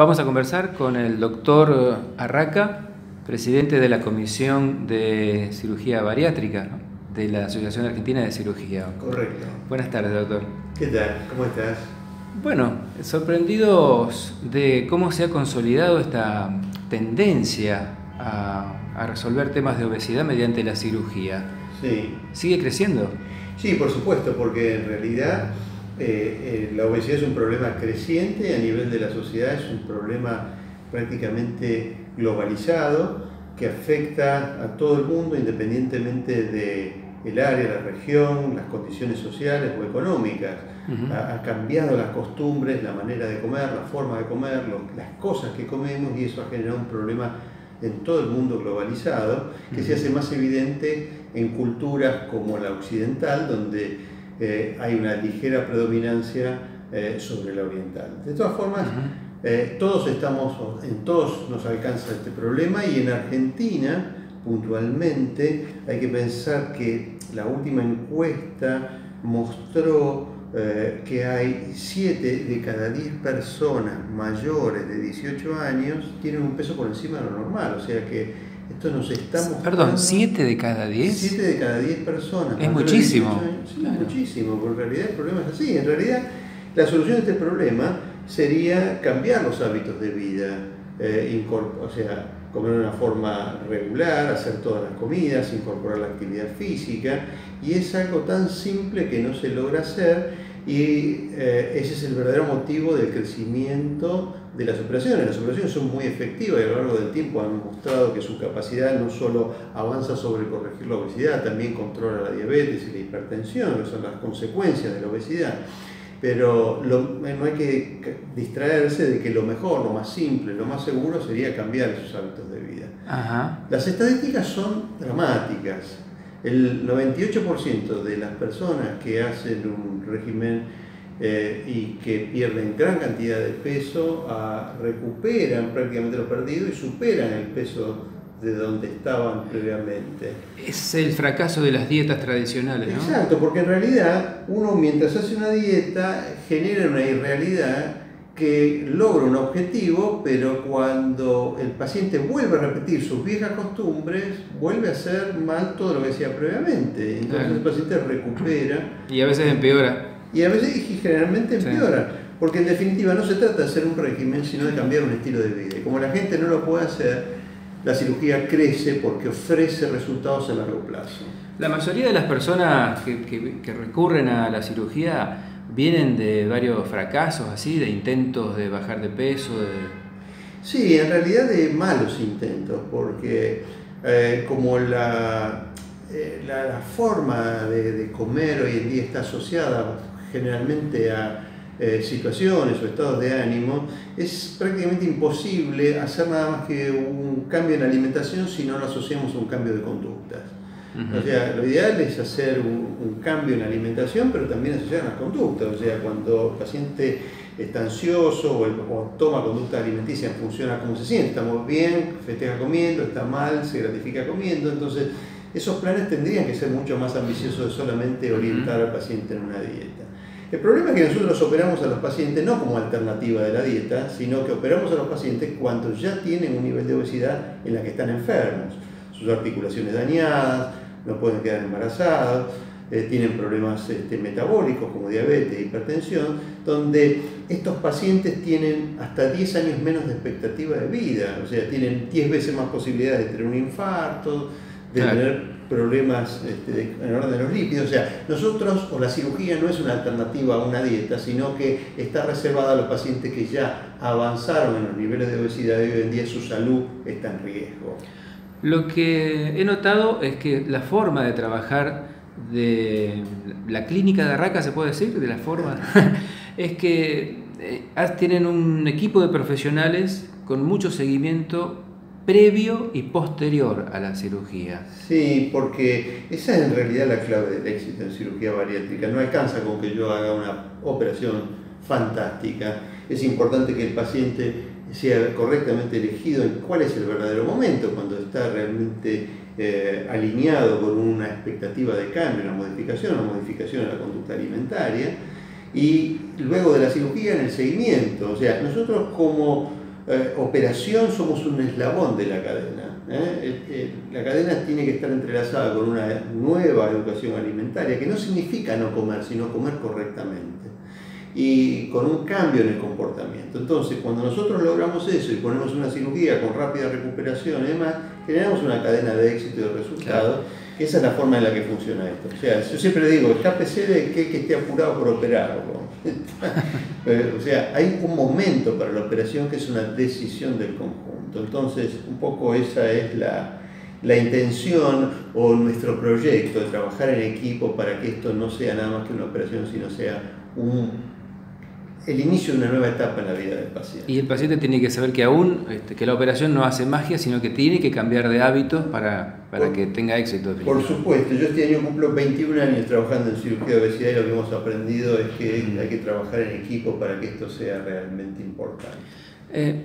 Vamos a conversar con el doctor Harraca, presidente de la Comisión de Cirugía Bariátrica, ¿no?, de la Asociación Argentina de Cirugía. Correcto. Buenas tardes, doctor. ¿Qué tal? ¿Cómo estás? Bueno, sorprendidos de cómo se ha consolidado esta tendencia a resolver temas de obesidad mediante la cirugía. Sí. ¿Sigue creciendo? Sí, por supuesto, porque en realidad la obesidad es un problema creciente a nivel de la sociedad, es un problema prácticamente globalizado que afecta a todo el mundo independientemente del área, la región, las condiciones sociales o económicas. Uh-huh. Ha cambiado las costumbres, la manera de comer, la forma de comer, las cosas que comemos, y eso ha generado un problema en todo el mundo globalizado que uh-huh. se hace más evidente en culturas como la occidental, donde hay una ligera predominancia sobre la oriental. De todas formas, uh-huh. En todos nos alcanza este problema, y en Argentina, puntualmente, hay que pensar que la última encuesta mostró que hay 7 de cada 10 personas mayores de 18 años tienen un peso por encima de lo normal, o sea que esto nos estamos... Perdón, ¿7 de cada 10? 7 de cada 10 personas. Es muchísimo. Sí, claro. Es muchísimo, porque en realidad el problema es así. En realidad, la solución a este problema sería cambiar los hábitos de vida, comer de una forma regular, hacer todas las comidas, incorporar la actividad física, y es algo tan simple que no se logra hacer, y ese es el verdadero motivo del crecimiento de las operaciones. Las operaciones son muy efectivas y a lo largo del tiempo han mostrado que su capacidad no solo avanza sobre corregir la obesidad, también controla la diabetes y la hipertensión, que son las consecuencias de la obesidad. Pero no hay que distraerse de que lo mejor, lo más simple, lo más seguro sería cambiar esos hábitos de vida. Ajá. Las estadísticas son dramáticas. El 98% de las personas que hacen un régimen y que pierden gran cantidad de peso recuperan prácticamente lo perdido y superan el peso de donde estaban previamente. Es el fracaso de las dietas tradicionales, ¿no? Exacto, porque en realidad uno, mientras hace una dieta, genera una irrealidad que logra un objetivo, pero cuando el paciente vuelve a repetir sus viejas costumbres, vuelve a hacer mal todo lo que hacía previamente. Entonces claro, el paciente recupera. Y a veces empeora. Y a veces, y generalmente empeora. Sí. Porque en definitiva no se trata de hacer un régimen, sino de cambiar un estilo de vida. Y como la gente no lo puede hacer, la cirugía crece porque ofrece resultados a largo plazo. La mayoría de las personas que recurren a la cirugía vienen de varios fracasos, así, de intentos de bajar de peso. Sí, en realidad de malos intentos, porque como la forma de comer hoy en día está asociada generalmente a situaciones o estados de ánimo, es prácticamente imposible hacer nada más que un cambio en la alimentación si no lo asociamos a un cambio de conductas. Uh-huh. O sea, lo ideal es hacer un cambio en la alimentación, pero también asociar las conductas. O sea, cuando el paciente está ansioso o toma conducta alimenticia en función a cómo se siente, estamos bien, festeja comiendo, está mal, se gratifica comiendo. Entonces, esos planes tendrían que ser mucho más ambiciosos de solamente orientar al paciente en una dieta. El problema es que nosotros operamos a los pacientes no como alternativa de la dieta, sino que operamos a los pacientes cuando ya tienen un nivel de obesidad en la que están enfermos. Sus articulaciones dañadas, no pueden quedar embarazados, tienen problemas metabólicos como diabetes e hipertensión, donde estos pacientes tienen hasta 10 años menos de expectativa de vida. O sea, tienen 10 veces más posibilidades de tener un infarto, de tener problemas en orden de los lípidos. O sea, nosotros, o la cirugía no es una alternativa a una dieta, sino que está reservada a los pacientes que ya avanzaron en los niveles de obesidad y hoy en día su salud está en riesgo. Lo que he notado es que la forma de trabajar de la clínica de Harraca, se puede decir, de la forma, es que tienen un equipo de profesionales con mucho seguimiento previo y posterior a la cirugía. Sí, porque esa es en realidad la clave del éxito en cirugía bariátrica. No alcanza con que yo haga una operación fantástica. Es importante que el paciente sea correctamente elegido en cuál es el verdadero momento, cuando está realmente alineado con una expectativa de cambio, una modificación a la conducta alimentaria, y luego de la cirugía en el seguimiento. O sea, nosotros como operación somos un eslabón de la cadena. La cadena tiene que estar entrelazada con una nueva educación alimentaria, que no significa no comer, sino comer correctamente, y con un cambio en el comportamiento. Entonces, cuando nosotros logramos eso y ponemos una cirugía con rápida recuperación y demás, generamos una cadena de éxito y de resultados. Claro. Esa es la forma en la que funciona esto. O sea, yo siempre digo, escápese de que esté apurado por operar, ¿no? O sea, hay un momento para la operación que es una decisión del conjunto. Entonces, un poco esa es la intención o nuestro proyecto de trabajar en equipo para que esto no sea nada más que una operación, sino sea el inicio de una nueva etapa en la vida del paciente. Y el paciente tiene que saber que aún que la operación no hace magia, sino que tiene que cambiar de hábitos para que tenga éxito. Por supuesto, yo este año cumplo 21 años trabajando en cirugía de obesidad y lo que hemos aprendido es que hay que trabajar en equipo para que esto sea realmente importante.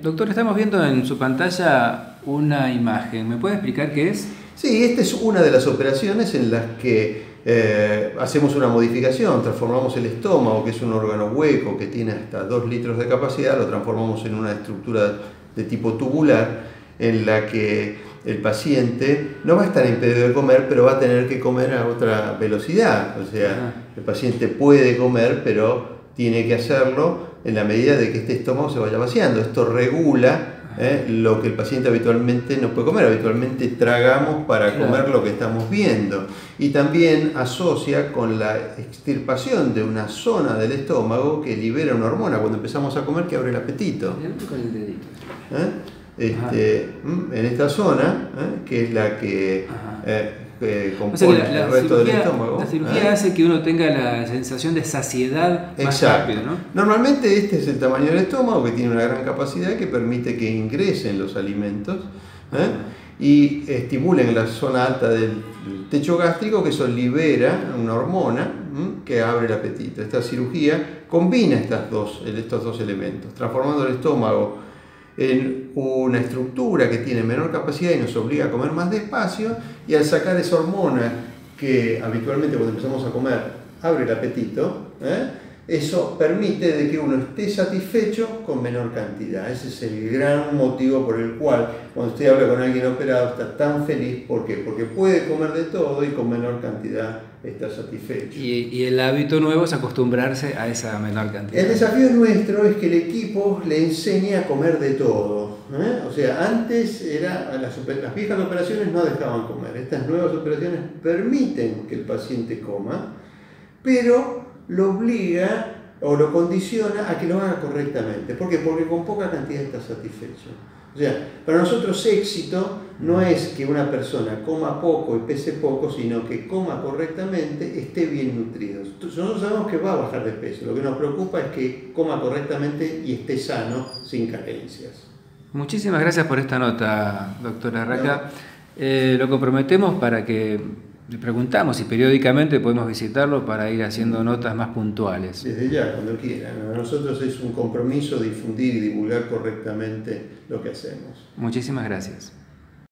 Doctor, estamos viendo en su pantalla una imagen. ¿Me puede explicar qué es? Sí, esta es una de las operaciones en las que hacemos una modificación, transformamos el estómago, que es un órgano hueco que tiene hasta 2 litros de capacidad, lo transformamos en una estructura de tipo tubular en la que el paciente no va a estar impedido de comer, pero va a tener que comer a otra velocidad. O sea, el paciente puede comer, pero tiene que hacerlo en la medida de que este estómago se vaya vaciando. Esto regula lo que el paciente habitualmente no puede comer. Habitualmente tragamos para comer lo que estamos viendo, y también asocia con la extirpación de una zona del estómago que libera una hormona cuando empezamos a comer que abre el apetito. Con el dedito. En esta zona, que es la que compone el resto del estómago. La cirugía hace que uno tenga la sensación de saciedad más rápido, ¿no? Normalmente este es el tamaño del estómago, que tiene una gran capacidad que permite que ingresen los alimentos y estimulen la zona alta del techo gástrico, que eso libera una hormona que abre el apetito. Esta cirugía combina estos dos elementos, transformando el estómago en una estructura que tiene menor capacidad y nos obliga a comer más despacio, y al sacar esa hormona que habitualmente cuando empezamos a comer abre el apetito, eso permite de que uno esté satisfecho con menor cantidad. Ese es el gran motivo por el cual cuando usted habla con alguien operado está tan feliz. ¿Por qué? Porque puede comer de todo y con menor cantidad está satisfecho. Y el hábito nuevo es acostumbrarse a esa menor cantidad. El desafío nuestro es que el equipo le enseñe a comer de todo. O sea, antes las viejas operaciones no dejaban comer. Estas nuevas operaciones permiten que el paciente coma, pero lo obliga o lo condiciona a que lo haga correctamente. ¿Por qué? Porque con poca cantidad está satisfecho. O sea, para nosotros éxito no es que una persona coma poco y pese poco, sino que coma correctamente, esté bien nutrido. Nosotros sabemos que va a bajar de peso, lo que nos preocupa es que coma correctamente y esté sano, sin carencias. Muchísimas gracias por esta nota, doctora Harraca. Lo comprometemos para que le preguntamos si periódicamente podemos visitarlo para ir haciendo notas más puntuales. Desde ya, cuando quieran. A nosotros es un compromiso difundir y divulgar correctamente lo que hacemos. Muchísimas gracias.